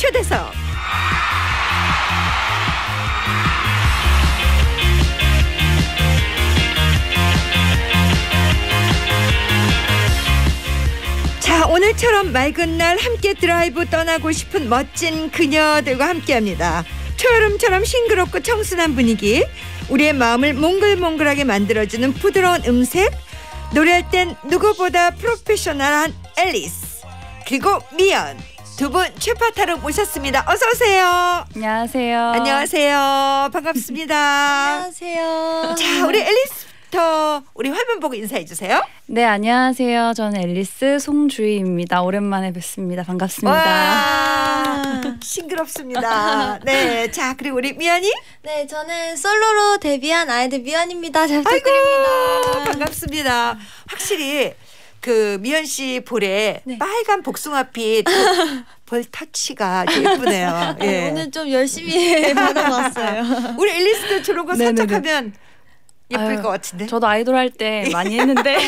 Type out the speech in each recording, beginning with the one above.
초대석. 자, 오늘처럼 맑은 날 함께 드라이브 떠나고 싶은 멋진 그녀들과 함께합니다. 초여름처럼 싱그럽고 청순한 분위기, 우리의 마음을 몽글몽글하게 만들어주는 부드러운 음색, 노래할 땐 누구보다 프로페셔널한 앨리스, 그리고 미연 두 분 최파타로 모셨습니다. 어서 오세요. 안녕하세요. 안녕하세요. 반갑습니다. 안녕하세요. 자, 우리 앨리스부터 우리 화면 보고 인사해 주세요. 네, 안녕하세요. 저는 앨리스 송주희입니다. 오랜만에 뵙습니다. 반갑습니다. 싱그럽습니다. 네, 자, 그리고 우리 미연이? 네, 저는 솔로로 데뷔한 아이들 미연입니다. 잘 부탁드립니다. 반갑습니다. 확실히 그 미연 씨 볼에 네. 빨간 복숭아빛 볼 터치가 예쁘네요. 예. 오늘 좀 열심히 받아봤어요. 우리 앨리스도 저런 거 살짝 하면 예쁠 것 같은데. 저도 아이돌 할 때 많이 했는데.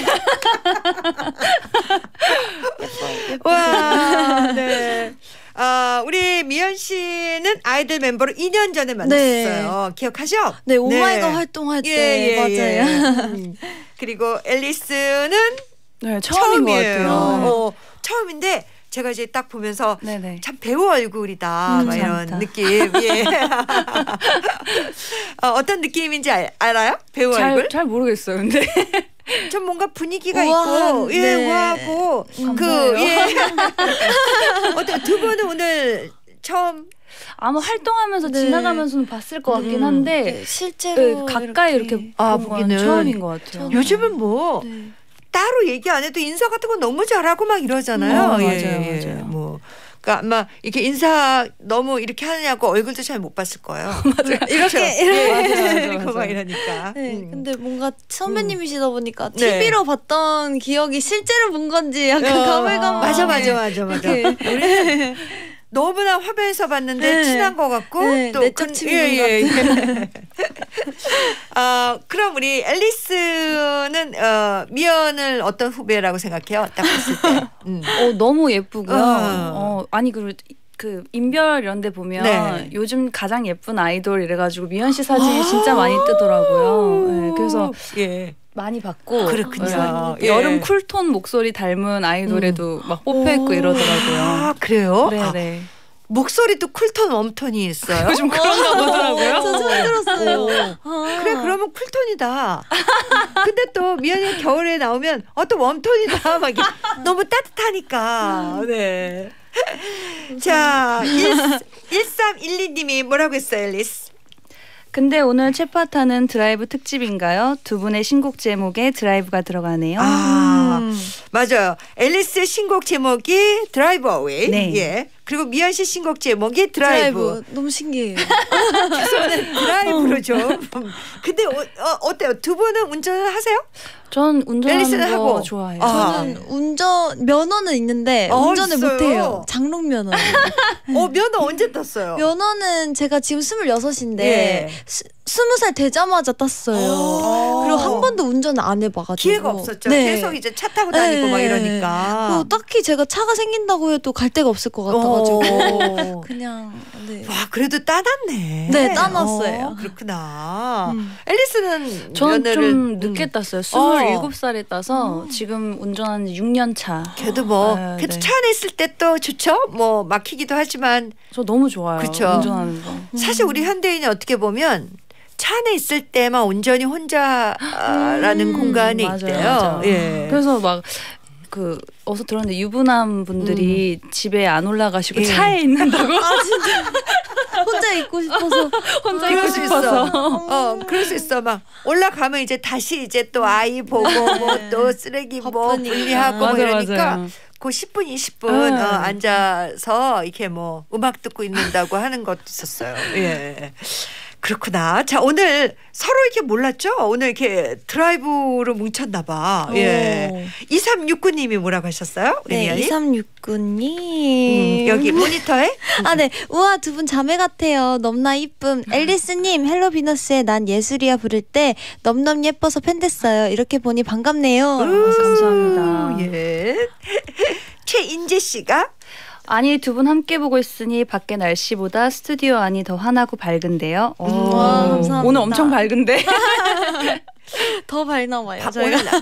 예뻐. 와, 네. 우리 미연 씨는 아이들 멤버로 2년 전에 만났어요. 네. 기억하죠? 네, 오마이갓 네. 활동할 때 맞아요. 그리고 앨리스는 네, 처음이에요. 처음인데 제가 이제 딱 보면서 네네. 참 배우 얼굴이다 막 이런 느낌. 예. 어떤 느낌인지 알아요? 배우 얼굴? 잘 모르겠어요. 근데 좀 뭔가 분위기가 우아한, 있고 예, 네. 우아하고 예. 두 분은 오늘 처음? 아마 활동하면서 네. 지나가면서는 봤을 것 같긴 한데 네, 실제로 네, 가까이 이렇게 본 건 처음인 것 같아요. 요즘은 뭐 네. 따로 얘기 안 해도 인사 같은 거 너무 잘하고 막 이러잖아요. 맞아요, 예, 예. 맞아요. 뭐, 그러니까 아마 이렇게 인사 너무 이렇게 하느냐고 얼굴도 잘 못 봤을 거예요. 맞아요. 이렇게 막 이러니까. 네, 근데 뭔가 선배님이시다 보니까 TV로 봤던 기억이 실제로 본 건지 약간 가물가물. 맞아. 우리 너무나 화면에서 봤는데 네. 친한 것 같고 네, 또 내적 친구 같은. 그럼 우리 앨리스는 미연을 어떤 후배라고 생각해요? 딱 봤을 때. 너무 예쁘고요. 아니 그 인별 이런 데 보면 네. 요즘 가장 예쁜 아이돌 이래가지고 미연 씨 사진이 진짜 많이 뜨더라고요. 네, 그래서 예. 많이 봤고 그렇군요. 예. 여름 쿨톤 목소리 닮은 아이돌에도 막 뽑혀있고 이러더라고요. 아, 그래요? 네네. 아, 목소리도 쿨톤 웜톤이 있어요? 요즘 그런가 보더라고요. 저 처음 들었어요. 그래, 그러면 쿨톤이다. 근데 또 미연이 겨울에 나오면 또 웜톤이다. 막 너무 따뜻하니까. 네. 자, 1312님이 뭐라고 했어요, 앨리스? 근데 오늘 최파타는 드라이브 특집인가요? 두 분의 신곡 제목에 드라이브가 들어가네요. 아, 맞아요. 앨리스의 신곡 제목이 드라이브 어웨이. 네. 예. 그리고 미연 씨 신곡 제목이 드라이브. 너무 신기해요. 저는 드라이브로 좀. 근데 어때요? 두 분은 운전을 하세요? 전 운전하는 거 좋아해요. 저는 운전 면허는 있는데 운전을 못해요. 장롱 면허. 면허 언제 땄어요? 면허는 제가 지금 26인데 예. 20살 되자마자 땄어요. 그리고 한 번도 운전을 안 해봐가지고 기회가 없었죠. 네. 계속 이제 차 타고 다니고 막 이러니까 뭐 딱히 제가 차가 생긴다고 해도 갈 데가 없을 것 같아가지고 그냥 네. 와, 그래도 따놨네. 네, 따놨어요. 그렇구나. 앨리스는 저는 좀 늦게 땄어요. 27살에 따서 지금 운전한 지 6년 차. 걔도 뭐 그래도 네. 차 안에 있을 때 또 좋죠. 뭐 막히기도 하지만 저 너무 좋아요. 그쵸? 운전하는 거. 사실 우리 현대인이 어떻게 보면 차 안에 있을 때만 온전히 혼자라는 공간이 맞아요, 있대요. 맞아요. 예. 그래서 막 그 어서 들었는데 유부남 분들이 집에 안 올라가시고 예. 차에 있는다고. 아, 진짜. 혼자 있고 싶어서. 혼자 있고 싶어서. 그럴 수 있어. 막 올라가면 이제 다시 이제 또 아이 보고 뭐 또 쓰레기 뭐 분리하고 뭐 이러니까. 맞아요. 그 10분, 20분 앉아서 이렇게 뭐 음악 듣고 있는다고 하는 것도 있었어요. 예. 그렇구나. 자, 오늘 서로 이렇게 몰랐죠? 오늘 이렇게 드라이브로 뭉쳤나 봐. 예. 2369님이 뭐라고 하셨어요? 네, 2369님. 여기 모니터에? 아, 네. 우와, 두 분 자매 같아요. 넘나 이쁨. 앨리스님, 헬로 비너스의 난 예술이야 부를 때 넘넘 예뻐서 팬 됐어요. 이렇게 보니 반갑네요. 감사합니다. 예. 최인재 씨가 아니 두 분 함께 보고 있으니 밖에 날씨보다 스튜디오 안이 더 환하고 밝은데요. 와, 감사합니다. 오늘 엄청 밝은데. 더 밝나봐요.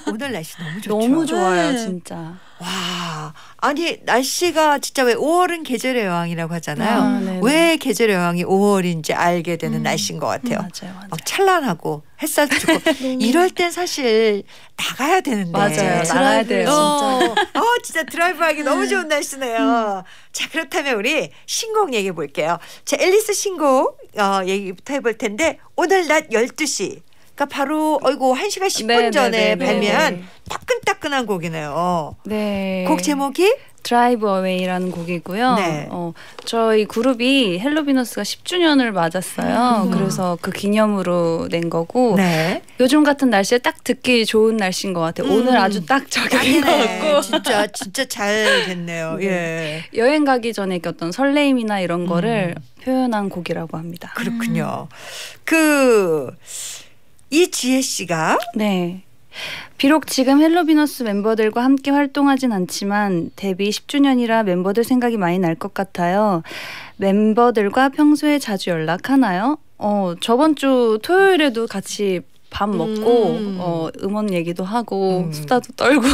오늘 날씨 너무 좋죠. 너무 좋아요. 네. 진짜. 와, 아니 날씨가 진짜 왜 5월은 계절의 여왕이라고 하잖아요. 왜 계절의 여왕이 5월인지 알게 되는 날씨인 것 같아요. 맞아요. 막 찬란하고 햇살 주고 이럴 땐 사실 나가야 되는데. 맞아요. 나가야 돼요. 진짜. 진짜 드라이브하기 너무 좋은 날씨네요. 자, 그렇다면 우리 신곡 얘기해 볼게요. 자, 앨리스 신곡 얘기부터 해볼 텐데, 오늘 낮 12시 바로 1시간 10분 전에 발매한 따끈따끈한 곡이네요. 네. 곡 제목이 Drive Away라는 곡이고요. 네. 저희 그룹이 헬로 비너스가 10주년을 맞았어요. 그래서 그 기념으로 낸 거고, 네. 요즘 같은 날씨에 딱 듣기 좋은 날씨인 것 같아요. 오늘 아주 딱 적용인 것 같고. 진짜 잘 됐네요. 네. 예. 여행 가기 전에 어떤 설레임이나 이런 거를 표현한 곡이라고 합니다. 그렇군요. 이지혜 씨가 네, 비록 지금 헬로 비너스 멤버들과 함께 활동하진 않지만 데뷔 10주년이라 멤버들 생각이 많이 날 것 같아요. 멤버들과 평소에 자주 연락하나요? 저번 주 토요일에도 같이 밥 먹고 음원 얘기도 하고 수다도 떨고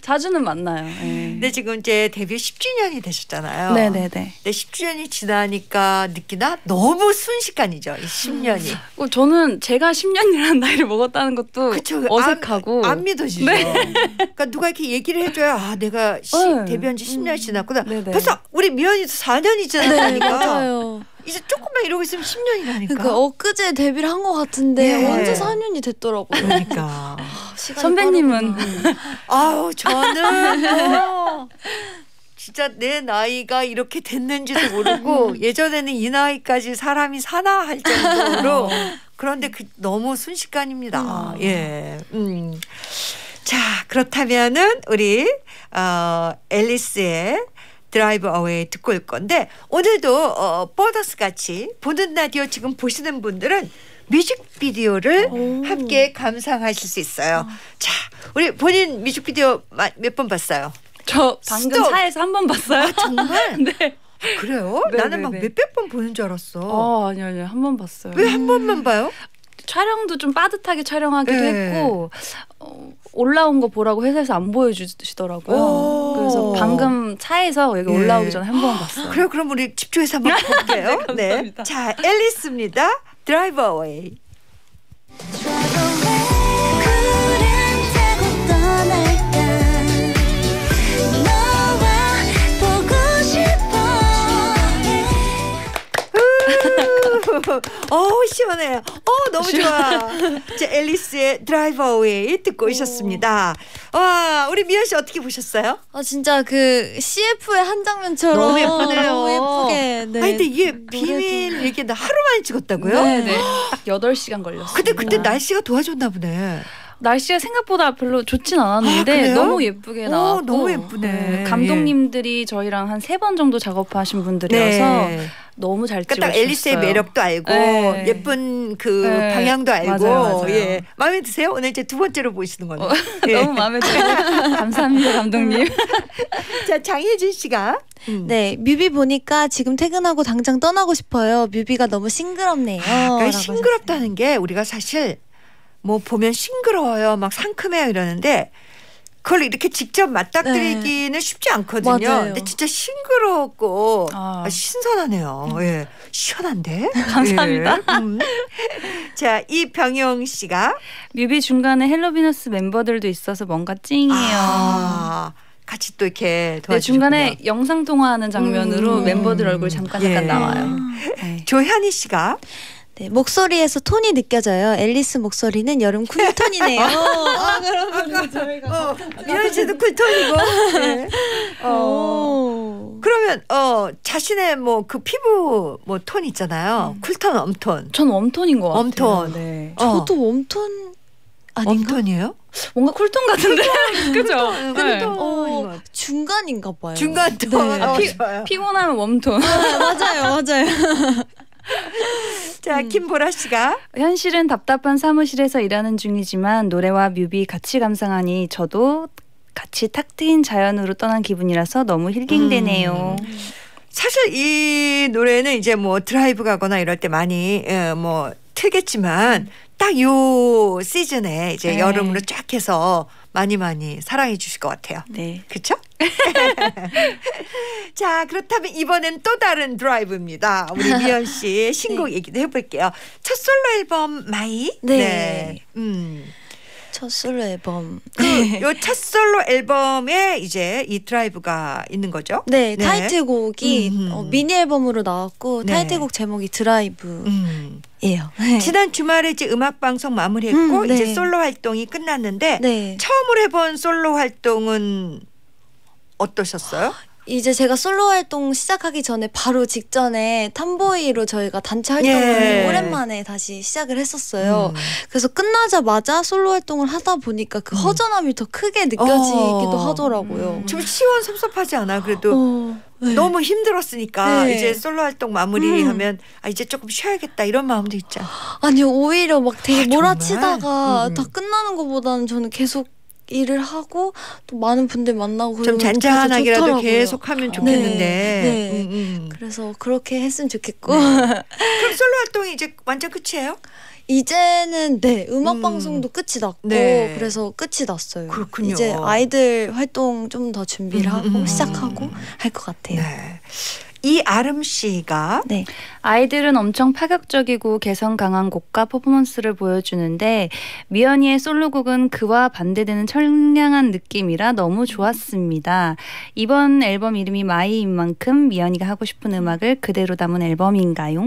자주는 만나요. 네. 근데 지금 이제 데뷔 10주년이 되셨잖아요. 네네네. 근데 10주년이 지나니까 느끼나? 너무 순식간이죠, 이 10년이. 저는 제가 10년이라는 나이를 먹었다는 것도 그쵸, 어색하고 안 믿어지죠. 네. 그러니까 누가 이렇게 얘기를 해줘야 내가 데뷔한 지 10년이 지났구나. 네네. 벌써 우리 미연이도 4년이 지났으니까. 네, 맞아요. 이제 조금만 이러고 있으면 10년이 가니까. 그러니까 엊그제 데뷔를 한 것 같은데 언제 4년이 됐더라고요. 그러니까. 선배님은? 아우, 저는 진짜 내 나이가 이렇게 됐는지도 모르고 예전에는 이 나이까지 사람이 사나 할 정도로. 그런데 너무 순식간입니다. 예. 자, 그렇다면은 우리 앨리스의 드라이브 어웨이 듣고 올 건데, 오늘도 보너스 같이 보는 라디오 지금 보시는 분들은 뮤직비디오를 함께 감상하실 수 있어요. 자, 우리 본인 뮤직비디오 몇 번 봤어요? 저 방금 차에서 한 번 봤어요. 아, 정말? 네. 그래요? 네, 나는 막 몇백 번 보는 줄 알았어. 아니요. 한 번 봤어요. 왜 한 번만 봐요? 촬영도 좀 빠듯하게 촬영하기도 했고, 올라온 거 보라고 회사에서 안 보여주시더라고요. 그래서 방금 차에서 여기 올라오기 전에 한 번 봤어요. 그래요? 그럼 우리 집중해서 한번 볼게요. 네, 감사합니다. 네. 자, 앨리스입니다. Drive Away. 시원해요. 너무 좋아. 자, 앨리스의 Drive Away 듣고 오셨습니다. 와, 우리 미연 씨 어떻게 보셨어요? 진짜 그 CF의 한 장면처럼 너무 예쁘네요. 너무 예쁘게. 네. 근데 이게 비밀 이게 하루만에 찍었다고요? 네네. 딱 8시간 걸렸어요. 근데 그때 날씨가 도와줬나 보네. 날씨가 생각보다 별로 좋진 않았는데 너무 예쁘게 나왔고. 너무 예쁘네. 감독님들이 저희랑 한 3번 정도 작업하신 분들이어서 너무 잘 찍었어요. 그러니까 딱 앨리스의 매력도 알고 예쁜 그 방향도 알고. 맞아요. 예. 마음에 드세요? 오늘 이제 2번째로 보시는 거네요. 너무 마음에 들어요. 감사합니다, 감독님. 자, 장혜진 씨가 네, 뮤비 보니까 지금 퇴근하고 당장 떠나고 싶어요. 뮤비가 너무 싱그럽네요. 그러니까 싱그럽다는 게 우리가 사실 보면 싱그러워요, 막 상큼해요 이러는데 그걸 이렇게 직접 맞닥뜨리기는 쉽지 않거든요. 맞아요. 근데 진짜 싱그럽고 신선하네요. 예. 시원한데? 감사합니다. 예. 자, 이병용 씨가 뮤비 중간에 헬로 비너스 멤버들도 있어서 뭔가 찡해요. 같이 또 이렇게 도와주시고요. 네, 중간에 영상 통화하는 장면으로 멤버들 얼굴 잠깐 나와요. 조현희 씨가 네, 목소리에서 톤이 느껴져요. 앨리스 목소리는 여름 쿨톤이네요. 그러면 저희가 미연 씨도 쿨톤이고. 네. 그러면 자신의 그 피부 톤 있잖아요. 쿨톤, 웜톤. 전 웜톤인 것 같아요. 웜톤. 네. 저도 웜톤 아닌가? 웜톤이에요? 뭔가 쿨톤 같은데. 그죠? 쿨톤 중간인가 봐요. 중간톤. 네. 피곤하면 웜톤. 맞아요. 자, 김보라 씨가 현실은 답답한 사무실에서 일하는 중이지만 노래와 뮤비 같이 감상하니 저도 같이 탁 트인 자연으로 떠난 기분이라서 너무 힐링되네요. 사실 이 노래는 이제 뭐 드라이브 가거나 이럴 때 많이 뭐 틀겠지만 딱 요 시즌에 이제 여름으로 쫙 해서 많이 사랑해 주실 것 같아요. 네. 그쵸? 자, 그렇다면 이번엔 또 다른 드라이브입니다. 우리 미연 씨의 신곡 얘기도 해볼게요. 첫 솔로 앨범 마이. 네. 네. 첫 솔로 앨범. 요 첫 솔로 앨범에 이제 이 드라이브가 있는 거죠? 네. 네. 타이틀곡이 미니 앨범으로 나왔고 네. 타이틀곡 제목이 드라이브. 네. 지난 주말에 이제 음악방송 마무리했고 네. 이제 솔로 활동이 끝났는데 네. 처음으로 해본 솔로 활동은 어떠셨어요? 이제 제가 솔로 활동 시작하기 전에 바로 직전에 탐보이로 저희가 단체 활동을 오랜만에 다시 시작을 했었어요. 그래서 끝나자마자 솔로 활동을 하다 보니까 그 허전함이 더 크게 느껴지기도 하더라고요. 좀 시원섭섭하지 않아? 그래도 네. 너무 힘들었으니까 네. 이제 솔로 활동 마무리하면 아, 이제 조금 쉬어야겠다 이런 마음도 있잖아. 아니 오히려 막 되게 몰아치다가 다 끝나는 것보다는 저는 계속 일을 하고 또 많은 분들 만나고 좀 잔잔하게라도 계속하면 좋겠는데 네. 네. 그래서 그렇게 했으면 좋겠고 네. 그럼 솔로 활동이 이제 완전 끝이에요? 이제는 네 음악방송도 끝이 났고 네. 그래서 끝이 났어요. 그렇군요. 이제 아이들 활동 좀 더 준비를 하고 시작하고 할 것 같아요. 네. 이아름 씨가 네. 아이들은 엄청 파격적이고 개성 강한 곡과 퍼포먼스를 보여주는데 미연이의 솔로곡은 그와 반대되는 청량한 느낌이라 너무 좋았습니다. 이번 앨범 이름이 마이인 만큼 미연이가 하고 싶은 음악을 그대로 담은 앨범인가요?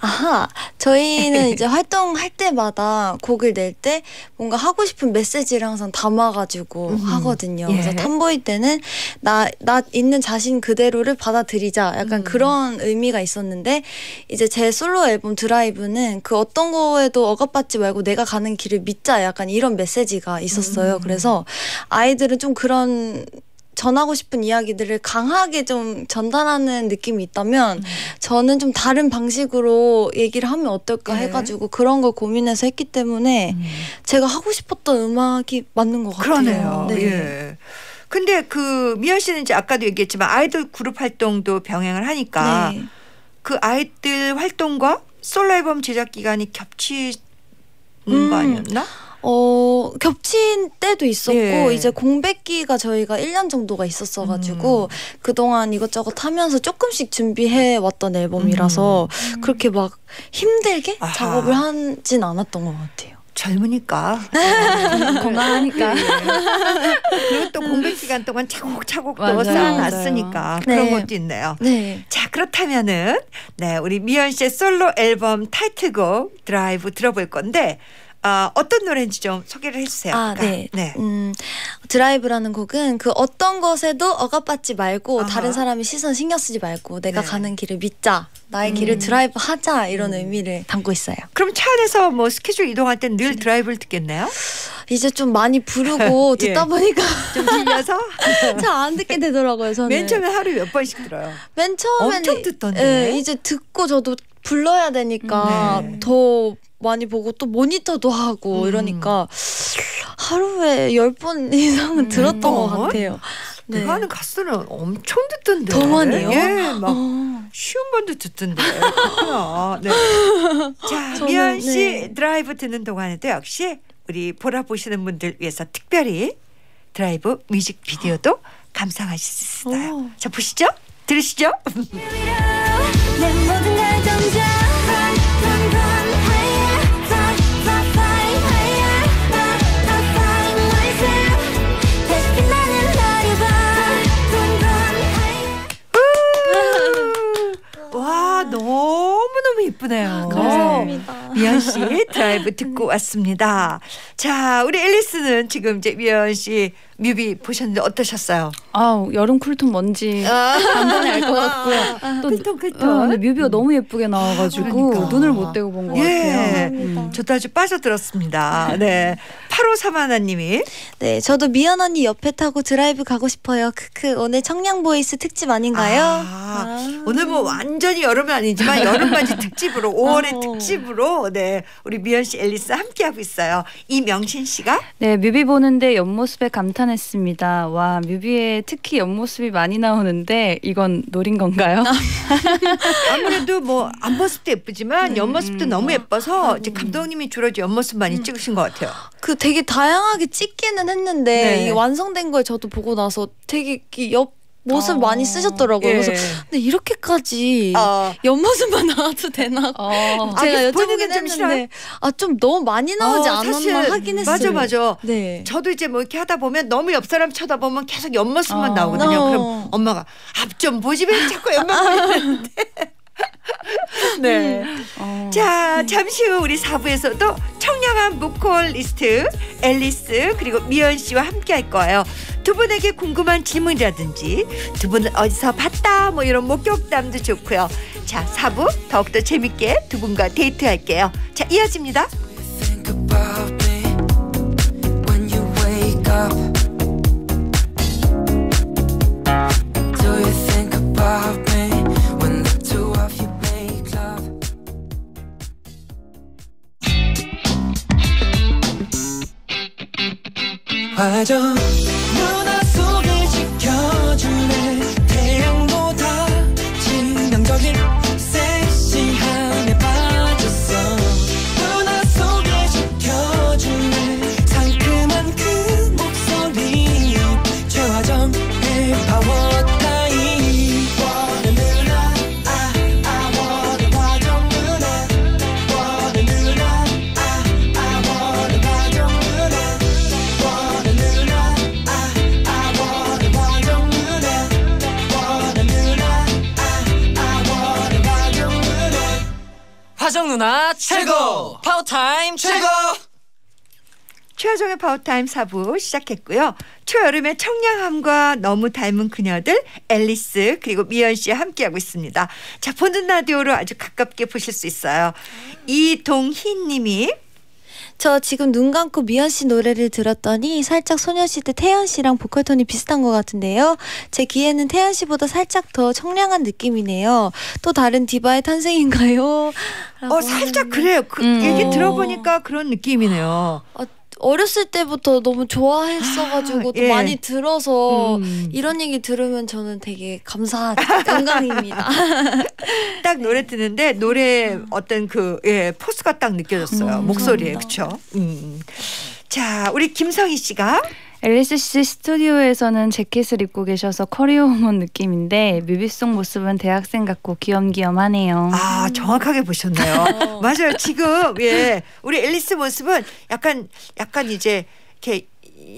아하, 저희는 이제 활동할 때마다 곡을 낼 때 뭔가 하고 싶은 메시지를 항상 담아가지고 하거든요. 그래서 탐보일 때는 나 있는 자신 그대로를 받아들이자 약간 그런 의미가 있었는데 이제 제 솔로 앨범 드라이브는 그 어떤 거에도 억압받지 말고 내가 가는 길을 믿자 약간 이런 메시지가 있었어요. 그래서 아이들은 좀 그런 전하고 싶은 이야기들을 강하게 좀 전달하는 느낌이 있다면 저는 좀 다른 방식으로 얘기를 하면 어떨까 해가지고 그런 걸 고민해서 했기 때문에 제가 하고 싶었던 음악이 맞는 것 같아요. 그러네요. 네. 예. 근데 그 미연 씨는 이제 아까도 얘기했지만 아이돌 그룹 활동도 병행을 하니까 네. 그 아이들 활동과 솔로 앨범 제작 기간이 겹치는 거 아니었나? 겹친 때도 있었고 이제 공백기가 저희가 1년 정도가 있었어가지고 그동안 이것저것 하면서 조금씩 준비해왔던 앨범이라서 그렇게 막 힘들게 작업을 하진 않았던 것 같아요. 젊으니까 건강하니까 그리고 또 공백 기간 동안 차곡차곡 또 쌓아놨으니까 네. 그런 것도 있네요. 네. 자 그렇다면은 네 우리 미연 씨의 솔로 앨범 타이틀곡 드라이브 들어볼 건데. 어떤 노래인지 좀 소개를 해주세요. 네. 네. 드라이브라는 곡은 그 어떤 것에도 억압받지 말고 다른 사람의 시선 신경 쓰지 말고 내가 가는 길을 믿자. 나의 길을 드라이브 하자. 이런 의미를 담고 있어요. 그럼 차 안에서 뭐 스케줄 이동할 땐 늘 드라이브를 듣겠네요? 이제 좀 많이 부르고 듣다 보니까 좀 들려서 잘 안 듣게 되더라고요. 저는. 맨 처음에 하루에 몇 번씩 들어요? 맨 처음에는 엄청 듣던데. 예, 이제 듣고 저도 불러야 되니까 더 많이 보고 또 모니터도 하고 이러니까 하루에 10번 이상은 들었던 것 같아요. 네. 내가 하는 가수는 엄청 듣던데. 더 많이요? 예, 막 쉬운 번도 듣던데. 네. 자, 저는, 미연 씨 드라이브 듣는 동안에도 역시 우리 보라 보시는 분들 위해서 특별히 드라이브 뮤직비디오도 감상하실 수 있어요. 자, 보시죠. 들으시죠. 내 모든 걸 던져 예쁘네요. 감사합니다. 미연 씨의 드라이브 듣고 왔습니다. 자, 우리 앨리스는 지금 이제 미연 씨 뮤비 보셨는데 어떠셨어요? 아우, 여름 쿨톤 뭔지 간단히 알 것 같고 또 쿨톤. 뮤비가 너무 예쁘게 나와가지고 그러니까. 눈을 못 떼고 본 것 같아요. 저도 아주 빠져들었습니다. 네, 8531님이 네, 저도 미연 언니 옆에 타고 드라이브 가고 싶어요. 크크, 오늘 청량 보이스 특집 아닌가요? 오늘 뭐 완전히 여름은 아니지만 여름 맞이 특집으로 5월의 특집 특집으로 네 우리 미연 씨, 앨리스 함께하고 있어요. 이명신 씨가 네 뮤비 보는데 옆모습에 감탄했습니다. 와, 뮤비에 특히 옆모습이 많이 나오는데 이건 노린 건가요? 아무래도 뭐 앞모습도 예쁘지만 옆모습도 너무 예뻐서 이제 감독님이 주로 옆모습 많이 찍으신 것 같아요. 그 되게 다양하게 찍기는 했는데 네. 이 완성된 걸 저도 보고 나서 되게 옆 모습 많이 쓰셨더라고요. 예. 그래서 근데 이렇게까지 옆모습만 나와도 되나? 제가 여쭤보긴 했는데 좀 너무 많이 나오지 않았나 하긴 했어요. 맞아 맞아. 네. 저도 이제 뭐 이렇게 하다 보면 너무 옆 사람 쳐다보면 계속 옆모습만 나오거든요. 그럼 엄마가 앞 좀 보지 왜 자꾸 옆모습만 나오는데. 네. 자, 잠시 후 우리 4부에서도 청량한 보컬리스트 앨리스 그리고 미연 씨와 함께 할 거예요. 두 분에게 궁금한 질문이라든지 두 분은 어디서 봤다 뭐 이런 목격담도 좋고요. 자, 4부 더욱더 재밌게 두 분과 데이트할게요. 자, 이어집니다. 화정 누나 속을 지켜주네 태양보다 진동적인 섹시함에 빠졌어 누나 속을 지켜주네 상큼한 그 목소리 최화정의 파워 타임 원해 누나 I wanna 화정 누나 원해 누나 I wanna 화정 누나 화정 누나 최고! 파워타임 최고! 최화정의 파워타임 4부 시작했고요. 초여름의 청량함과 너무 닮은 그녀들 앨리스 그리고 미연 씨와 함께하고 있습니다. 자, 보는 라디오로 아주 가깝게 보실 수 있어요. 이동희 님이 저 지금 눈 감고 미연 씨 노래를 들었더니 살짝 소녀시대 태연 씨랑 보컬 톤이 비슷한 것 같은데요. 제 귀에는 태연 씨보다 살짝 더 청량한 느낌이네요. 또 다른 디바의 탄생인가요? 살짝 그래요. 얘기 들어보니까 그런 느낌이네요. 어렸을 때부터 너무 좋아했어가지고 또 많이 들어서 이런 얘기 들으면 저는 되게 영광입니다. 딱 노래 듣는데 노래 어떤 포스가 딱 느껴졌어요. 목소리에. 그렇죠. 자, 우리 김성희 씨가 앨리스 씨 스튜디오에서는 재킷을 입고 계셔서 커리어우먼 느낌인데 뮤비 속 모습은 대학생 같고 귀염귀염하네요. 아, 정확하게 보셨네요. 맞아요. 지금 우리 앨리스 모습은 약간 이제 이렇게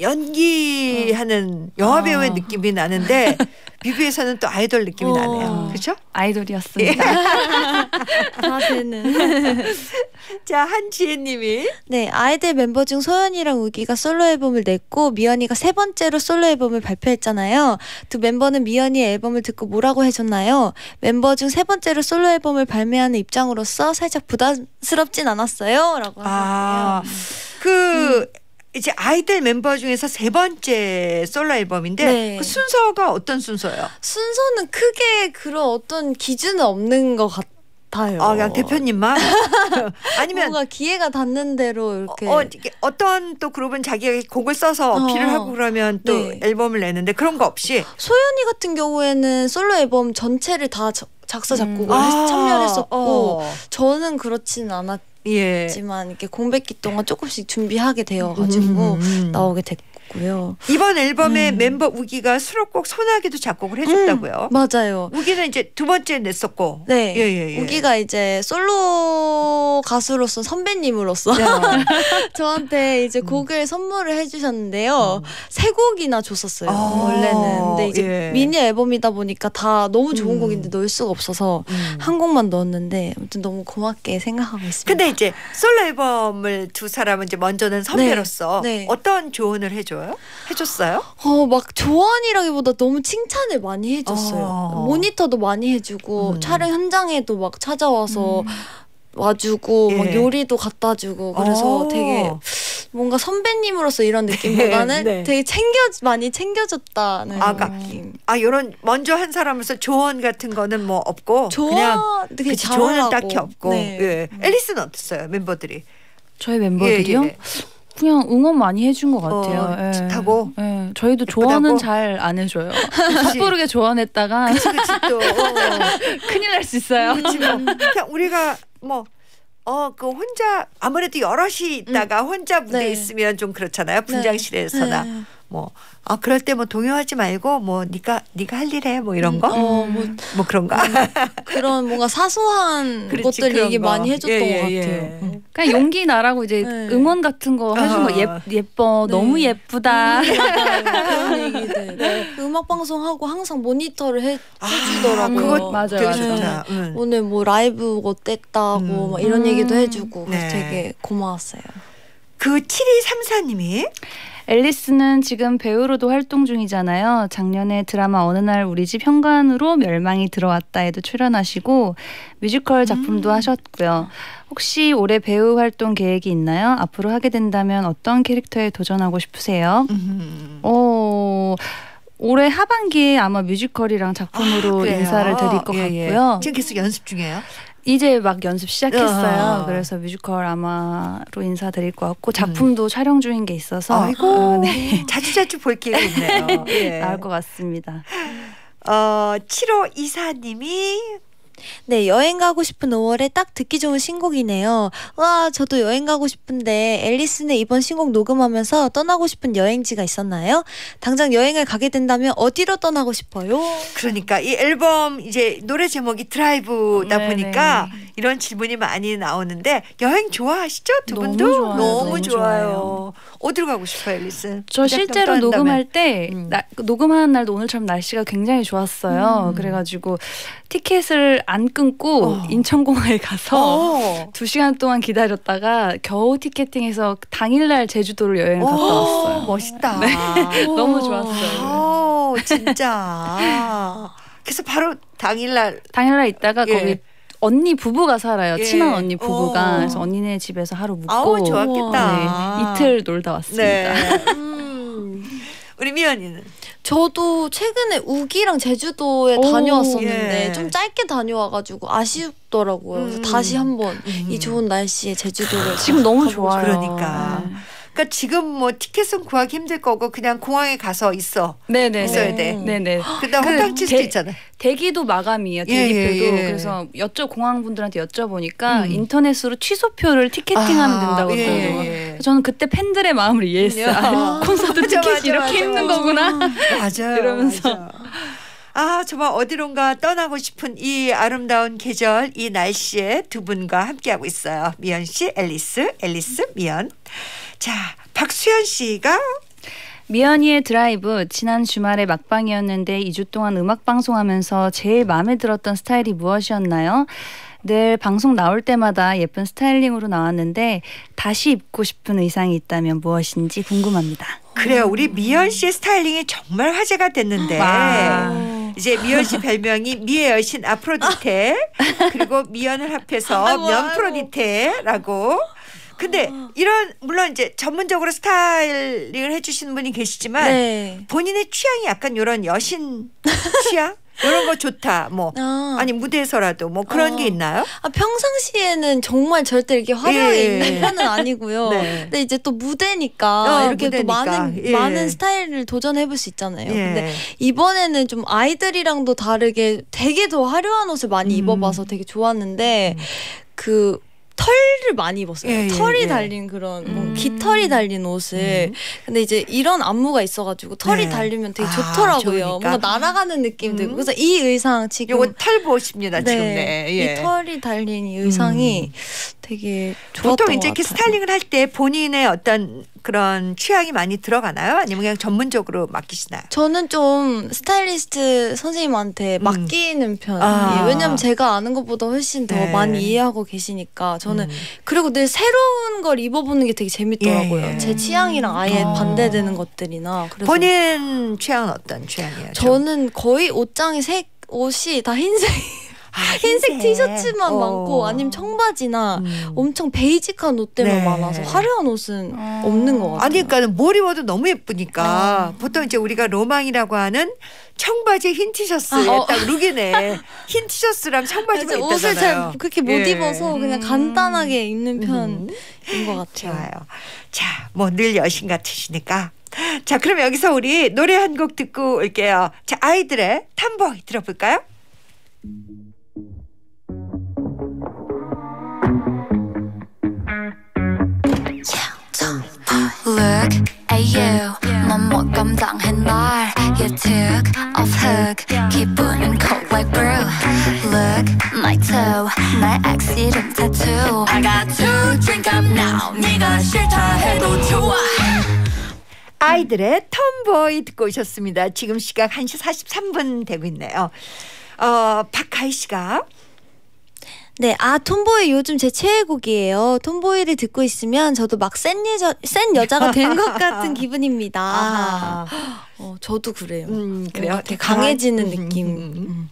연기하는 영화배우의 느낌이 나는데 뮤비에서는 또 아이돌 느낌이 나네요. 그렇죠? 아이돌이었습니다. 다 되는. 자, 한지혜님이 네, 아이들 멤버 중 소연이랑 우기가 솔로 앨범을 냈고 미연이가 세 번째로 솔로 앨범을 발표했잖아요. 두 멤버는 미연이의 앨범을 듣고 뭐라고 해줬나요? 멤버 중 세 번째로 솔로 앨범을 발매하는 입장으로서 살짝 부담스럽진 않았어요? 라고 하셨네요. 이제 아이들 멤버 중에서 세 번째 솔로 앨범인데 그 순서가 어떤 순서예요? 순서는 크게 그런 어떤 기준은 없는 것 같아요. 그냥 대표님만? 아니면 뭔가 기회가 닿는 대로 이렇게 어떤 또 그룹은 자기가 곡을 써서 어필을 하고 그러면 또 앨범을 내는데 그런 거 없이? 소연이 같은 경우에는 솔로 앨범 전체를 다 작사 작곡을 참여했었고 저는 그렇지는 않았고 하지만 이렇게 공백기 동안 조금씩 준비하게 되어가지고 나오게 됐고요. 이번 앨범에 멤버 우기가 수록곡 소나기도 작곡을 해줬다고요? 맞아요. 우기는 이제 두 번째 냈었고. 네. 우기가 이제 솔로 가수로서 선배님으로서 저한테 이제 곡을 선물을 해주셨는데요. 세 곡이나 줬었어요. 원래는. 근데 이제 미니 앨범이다 보니까 다 너무 좋은 곡인데 넣을 수가 없어서 한 곡만 넣었는데 아무튼 너무 고맙게 생각하고 있습니다. 근데 이제 솔로 앨범을 두 사람은 이제 먼저는 선배로서 어떤 조언을 해줬어요? 막 조언이라기보다 너무 칭찬을 많이 해줬어요. 모니터도 많이 해주고 촬영 현장에도 막 찾아와서 와주고 막 요리도 갖다주고 그래서 되게 뭔가 선배님으로서 이런 느낌보다는 네. 되게 많이 챙겨줬다는 느낌. 아, 이런 먼저 한 사람으로서 조언 같은 거는 뭐 없고 되게 잘하고. 조언은 딱히 없고. 네. 예. 앨리스는 어땠어요? 멤버들이. 저희 멤버들이요? 예, 예. 그냥 응원 많이 해준 것 같아요. 좋다고? 예. 저희도 예쁘다고? 조언은 잘 안 해줘요. 섣부르게 조언했다가 그치 또 큰일 날 수 있어요. 그치 뭐. 그냥 우리가 뭐 그 혼자 아무래도 여럿이 있다가 혼자 무대에 네. 있으면 좀 그렇잖아요. 분장실에서나 네. 뭐 그럴 때 뭐 동요하지 말고 뭐 네가 할 일 해 뭐 이런 거 뭐 그런가 그런 뭔가 사소한 것들 얘기 많이 해줬던 것 같아요. 그냥 용기 나라고 이제 응원 같은 거 해준 거 예뻐 네. 너무 예쁘다 그런 얘기들. 네. 음악 방송하고 항상 모니터를 해주더라고요. 그거 맞아요. 좋다. 오늘 뭐 라이브 어땠다고 막 이런 얘기도 해주고 네. 되게 고마웠어요. 그 7234님이 앨리스는 지금 배우로도 활동 중이잖아요. 작년에 드라마 어느 날 우리 집 현관으로 멸망이 들어왔다에도 출연하시고 뮤지컬 작품도 하셨고요. 혹시 올해 배우 활동 계획이 있나요? 앞으로 하게 된다면 어떤 캐릭터에 도전하고 싶으세요? 올해 하반기에 아마 뮤지컬이랑 작품으로 인사를 드릴 것 같고요. 지금 계속 연습 중이에요? 이제 막 연습 시작했어요. 그래서 뮤지컬 아마로 인사드릴 것 같고 작품도 촬영 중인 게 있어서 네. 자주 볼 기회가 있네요. 예. 나올 것 같습니다. 7524님이 네, 여행 가고 싶은 5월에 딱 듣기 좋은 신곡이네요. 와, 저도 여행 가고 싶은데 앨리스는 이번 신곡 녹음하면서 떠나고 싶은 여행지가 있었나요? 당장 여행을 가게 된다면 어디로 떠나고 싶어요? 그러니까 이 앨범 이제 노래 제목이 드라이브다 보니까 이런 질문이 많이 나오는데 여행 좋아하시죠? 두 분도? 너무 좋아요. 어디로 가고 싶어요, 앨리스? 저 실제로 녹음할 때 녹음하는 날도 오늘처럼 날씨가 굉장히 좋았어요. 그래가지고 티켓을 안 끊고 인천공항에 가서 2시간 동안 기다렸다가 겨우 티켓팅해서 당일날 제주도를 여행을 갔다 왔어요. 멋있다. 네. 너무 좋았어요. 진짜. 그래서 바로 당일날 있다가 거기 언니 부부가 살아요. 친한 언니 부부가. 그래서 언니네 집에서 하루 묵고 좋았겠다. 네, 이틀 놀다 왔습니다. 네. 우리 미연이는? 저도 최근에 우기랑 제주도에 다녀왔었는데 좀 짧게 다녀와가지고 아쉽더라고요. 그래서 다시 한번 이 좋은 날씨에 제주도를 지금 너무 좋아요. 그러니까. 그러니까 지금 뭐 티켓은 구하기 힘들 거고 그냥 공항에 가서 있어야 돼. 네네. 그다음 호탕 칠 수도 있잖아. 대기도 마감이에요. 대기표도. 그래서 공항 분들한테 여쭤보니까 인터넷으로 취소표를 티켓팅하면 된다고 그러더라고요. 저는 그때 팬들의 마음을 이해했어요. 콘서트 티켓이 이렇게 힘든 거구나. 맞아. 이러면서. 정말 어디론가 떠나고 싶은 이 아름다운 계절, 이 날씨에 두 분과 함께하고 있어요. 미연 씨, 앨리스, 미연. 자, 박수현 씨가 미연이의 드라이브 지난 주말에 막방이었는데 2주 동안 음악 방송하면서 제일 마음에 들었던 스타일이 무엇이었나요? 늘 방송 나올 때마다 예쁜 스타일링으로 나왔는데 다시 입고 싶은 의상이 있다면 무엇인지 궁금합니다. 그래요. 우리 미연 씨의 스타일링이 정말 화제가 됐는데 이제 미연 씨 별명이 미의 여신 아프로디테 그리고 미연을 합해서 면프로디테라고. 근데 이런 물론 이제 전문적으로 스타일링을 해주시는 분이 계시지만 본인의 취향이 약간 이런 여신 취향? 이런 거 좋다. 뭐 아니 무대에서라도 뭐 그런 게 있나요? 평상시에는 정말 절대 이렇게 화려해 있는 편은 아니고요. 근데 이제 또 무대니까 이렇게 무대니까. 또 많은 스타일을 도전해볼 수 있잖아요. 근데 이번에는 좀 아이들이랑도 다르게 되게 더 화려한 옷을 많이 입어봐서 되게 좋았는데 털을 많이 입었어요. 털이 달린 그런 깃털이 달린 옷을. 근데 이제 이런 안무가 있어가지고 털이 달리면 되게 좋더라고요. 좋으니까. 뭔가 날아가는 느낌도 있고. 그래서 이 의상 지금 요거 털 보십니다. 지금 이 털이 달린 이 의상이 되게 좋았던 것 같아요. 보통 이제 이렇게 스타일링을 할 때 본인의 어떤 그런 취향이 많이 들어가나요? 아니면 그냥 전문적으로 맡기시나요? 저는 좀 스타일리스트 선생님한테 맡기는 편이에요. 왜냐면 제가 아는 것보다 훨씬 더 많이 이해하고 계시니까 저는 그리고 늘 새로운 걸 입어보는 게 되게 재밌더라고요. 제 취향이랑 아예 반대되는 것들이나. 그래서 본인 취향은 어떤 취향이에요? 저는 거의 옷장이 옷이 다 흰색이에요. 흰색 티셔츠만 많고 아니면 청바지나 엄청 베이직한 옷들만 많아서 화려한 옷은 없는 것 같아요. 아니 그러니까 뭘 입어도 너무 예쁘니까 보통 이제 우리가 로망이라고 하는 청바지 흰 티셔츠에 딱 룩이네. 흰 티셔츠랑 청바지가 있다잖아요. 옷을 잘 그렇게 못 입어서 그냥 간단하게 입는 편인 것 같아요. 좋아요. 자, 뭐 늘 여신 같으시니까. 자, 그럼 여기서 우리 노래 한 곡 듣고 올게요. 자, 아이들의 탐보이 들어볼까요? Look at you 넌 못 감당한 날 You took off hook 기분은 cold like brew Look my toe 날 X 이름 tattoo I got to drink up now 네가 싫다 해도 좋아 아이들의 톰보이 듣고 오셨습니다. 지금 시각 1시 43분 되고 있네요. 박하이 씨가 네, 아 톰보이 요즘 제 최애곡이에요. 톰보이를 듣고 있으면 저도 막 센 여자가 된 것 같은 기분입니다. 아하. 저도 그래요. 그래요? 되게 강해지는 느낌.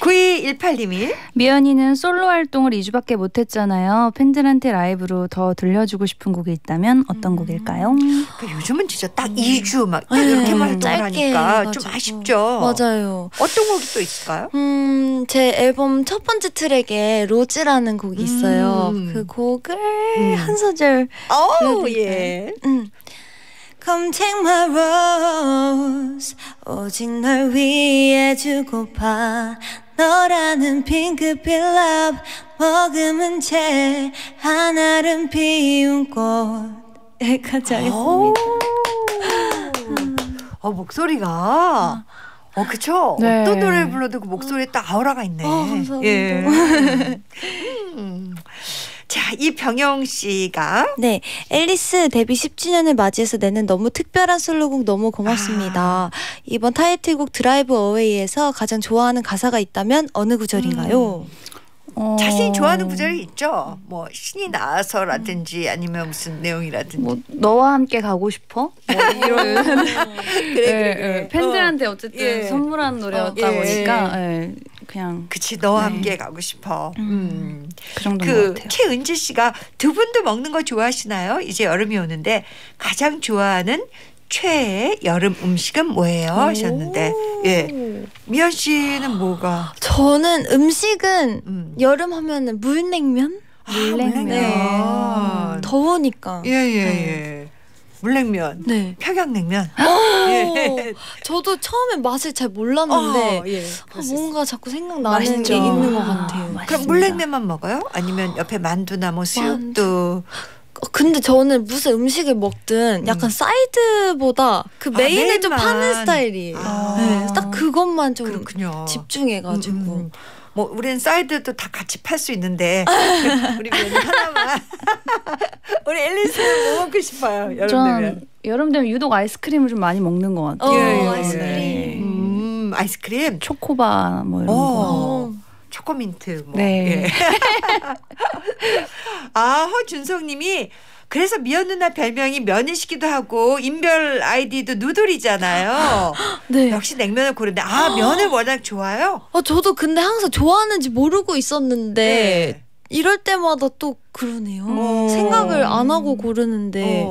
9218님이 미연이는 솔로 활동을 2주밖에 못했잖아요. 팬들한테 라이브로 더 들려주고 싶은 곡이 있다면 어떤 곡일까요? 그러니까 요즘은 진짜 딱 2주 막 딱 이렇게만 활동을 하니까 좀 아쉽죠. 맞아요. 어떤 곡이 또 있을까요? 제 앨범 첫 번째 트랙에 로즈라는 곡이 있어요. 그 곡을 한 소절 예. Come take my rose 오직 널 위해 주고파 너라는 핑크빛 love 머금은 채 하늘은 피운 꽃 여기까지 하겠습니다. 목소리가 그쵸? 네. 어떤 노래를 불러도 그 목소리에 딱 아우라가 있네. 감사합니다. 예. 자, 이병영 씨가 네, 앨리스 데뷔 10주년을 맞이해서 내는 너무 특별한 솔로곡 너무 고맙습니다. 이번 타이틀곡 드라이브 어웨이에서 가장 좋아하는 가사가 있다면 어느 구절인가요? 자신이 좋아하는 구절이 있죠. 뭐 신이 나서라든지 아니면 무슨 내용이라든지 뭐 너와 함께 가고 싶어? 뭐 이런 그래. 팬들한테 어쨌든 선물한 노래였다 보니까 그냥 그치 너와 함께 가고 싶어. 그 정도인 것 같아요. 최은지 씨가 두 분도 먹는 거 좋아하시나요? 이제 여름이 오는데 가장 좋아하는 최애 여름 음식은 뭐예요? 하셨는데 미연 씨는 뭐가? 저는 음식은 여름 하면은 물냉면? 물냉면. 더우니까. 물냉면, 평양냉면. 저도 처음에 맛을 잘 몰랐는데 뭔가 자꾸 생각나는 게 있는 것 같아요. 그럼 맛있습니다. 물냉면만 먹어요? 아니면 옆에 만두나 뭐 수육도? 근데 저는 무슨 음식을 먹든 약간 사이드보다 그 메인을 좀 파는 스타일이에요. 딱 그것만 좀 집중해가지고. 뭐 우리는 사이드도 다 같이 팔 수 있는데 우리 하나만. 우리 앨리스는 뭐 먹고 싶어요? 여름 되면 유독 아이스크림을 좀 많이 먹는 것 같아요. 아이스크림 초코바 뭐 이런 거. 초코민트 뭐. 네. 아, 허준성님이 그래서 미연 누나 별명이 면이시기도 하고 인별 아이디도 누돌이잖아요. 네. 역시 냉면을 고른데 면을 워낙 좋아요? 저도 근데 항상 좋아하는지 모르고 있었는데 이럴 때마다 또 그러네요. 생각을 안 하고 고르는데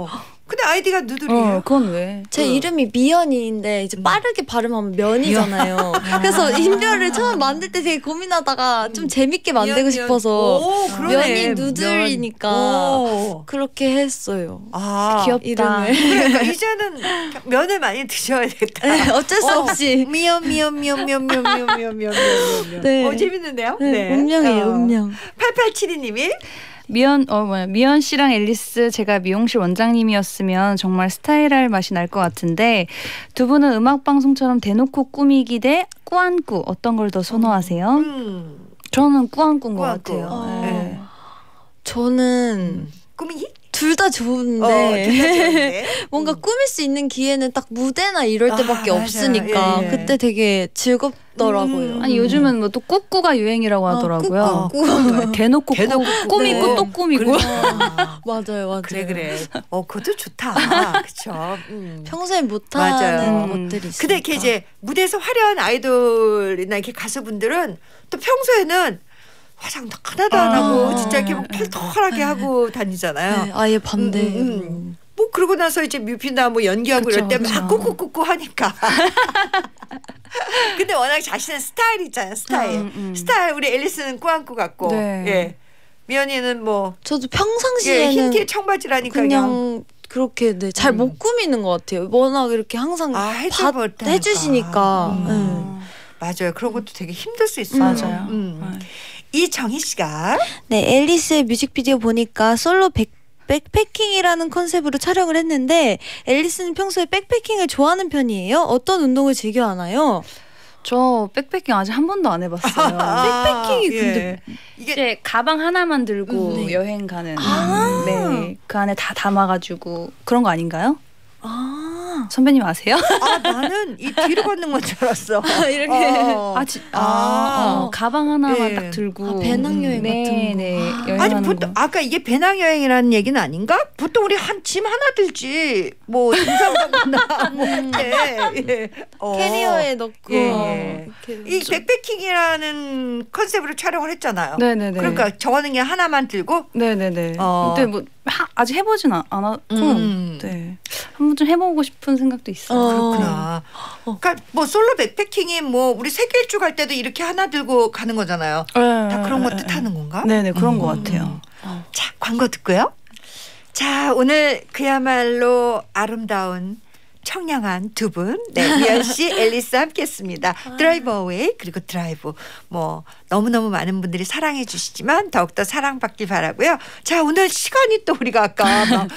근데 아이디가 누들이에요. 그건 왜? 제 이름이 미연이인데 이제 빠르게 발음하면 면이잖아요. 그래서 인별을 처음 만들 때 되게 고민하다가 좀 재밌게 만들고 싶어서 면이 누들이니까 그렇게 했어요. 귀엽다. 그러니까 이제는 면을 많이 드셔야겠다. 네, 어쩔 수 없이. 미연. 네. 재밌는데요? 네. 운명이에요, 운명. 8872님이 미연 씨랑 앨리스 제가 미용실 원장님이었으면 정말 스타일할 맛이 날 것 같은데 두 분은 음악방송처럼 대놓고 꾸미기 대 꾸안꾸 어떤 걸 더 선호하세요? 저는 꾸안꾸인 것 같아요. 저는 꾸미기? 둘 다 좋은데, 뭔가 꾸밀 수 있는 기회는 딱 무대나 이럴 때밖에 없으니까 그때 되게 즐겁더라고요. 아니 요즘은 뭐 또 꾸꾸가 유행이라고 하더라고요. 꾸꾸. 대놓고 꾸미고 또 꾸미고. 맞아요. 그래. 그것도 좋다. 그쵸. 평소에 못하는 것들이 있으니까. 근데 이렇게 이제 무대에서 화려한 아이돌이나 이렇게 가수분들은 또 평소에는 화장도 하나도 안 하고 진짜 이렇게 막 털털하게 하고 다니잖아요. 네, 아예 반대. 뭐 그러고 나서 이제 뮤비나 뭐 연기하고 그쵸, 이럴 때 막 꾸꾸꾸꾸 하니까. 근데 워낙 자신의 스타일 있잖아요. 스타일 우리 앨리스는 꾸안꾸 같고. 네. 예. 미연이는 뭐 저도 평상시에는 흰 티에 청바지라니까 그냥 그렇게 잘 못 꾸미는 것 같아요. 워낙 이렇게 항상 해주시니까. 맞아요. 그런 것도 되게 힘들 수 있어요. 맞아요. 이정희 씨가 네, 앨리스의 뮤직비디오 보니까 솔로 백패킹이라는 컨셉으로 촬영을 했는데 앨리스는 평소에 백패킹을 좋아하는 편이에요? 어떤 운동을 즐겨 하나요? 저 백패킹 아직 한 번도 안 해봤어요. 백패킹이 근데 이게 가방 하나만 들고 여행 가는 그 안에 다 담아가지고 그런 거 아닌가요? 선배님 아세요? 나는 이 뒤로 걷는 건 줄 알았어. 이렇게 가방 하나만 딱 들고 배낭여행 같은 거. 아니 보통 아까 이게 배낭여행이라는 얘기는 아닌가? 보통 우리 한 짐 하나 들지 뭐 등산하거나 뭐 캐리어에 넣고 이 백패킹이라는 컨셉으로 촬영을 했잖아요. 그러니까 저거는 그냥 하나만 들고. 근데 뭐 아직 해보진 않았고 한번 좀 해보고 싶은 생각도 있어요. 그렇구나. 그러니까 뭐 솔로 백패킹이 뭐 우리 세계 일주 갈 때도 이렇게 하나 들고 가는 거잖아요. 다 그런 거 뜻하는 건가? 네네 그런 것 같아요. 자 광고 듣고요. 자 오늘 그야말로 아름다운 청량한 두 분, 미연 씨, 앨리스 함께했습니다. 드라이브 어웨이 그리고 드라이브 뭐 너무너무 많은 분들이 사랑해 주시지만 더욱더 사랑받길 바라고요. 자 오늘 시간이 또 우리가 아까 막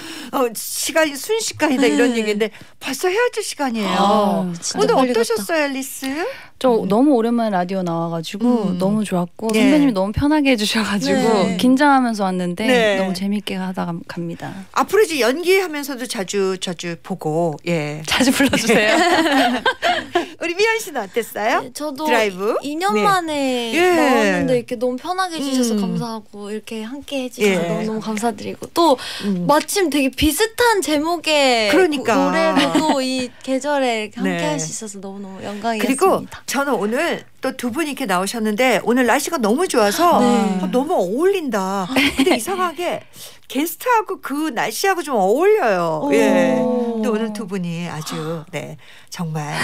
시간이 순식간이다 이런 얘기인데 벌써 헤어질 시간이에요. 오늘 어떠셨어요, 앨리스? 저 너무 오랜만에 라디오 나와가지고 너무 좋았고 선배님이 너무 편하게 해주셔가지고 긴장하면서 왔는데 너무 재밌게 하다 갑니다. 앞으로 이제 연기하면서도 자주 보고 자주 불러주세요. 우리 미연 씨는 어땠어요? 저도 드라이브? 2년 만에 나왔는데 이렇게 너무 편하게 해주셔서 감사하고 이렇게 함께 해주셔서 너무 감사드리고 또 마침 되게 비슷한 제목의 노래로 또 이 계절에 함께 할 수 있어서 너무너무 영광이었습니다. 저는 오늘 또 두 분이 이렇게 나오셨는데 오늘 날씨가 너무 좋아서 너무 어울린다. 근데 이상하게 게스트하고 그 날씨하고 좀 어울려요. 근데 오늘 두 분이 아주 정말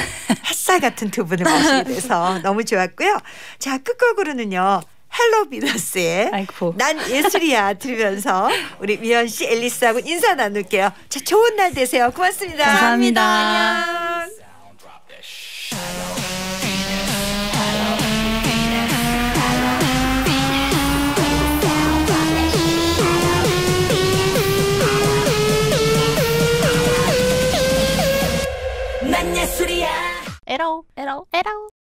햇살 같은 두 분을 모시게 돼서 너무 좋았고요. 자 끝곡으로는요. 헬로 비너스의 난 예술이야 들으면서 우리 미연 씨, 앨리스하고 인사 나눌게요. 자 좋은 날 되세요. 고맙습니다. 감사합니다. 안녕. At all.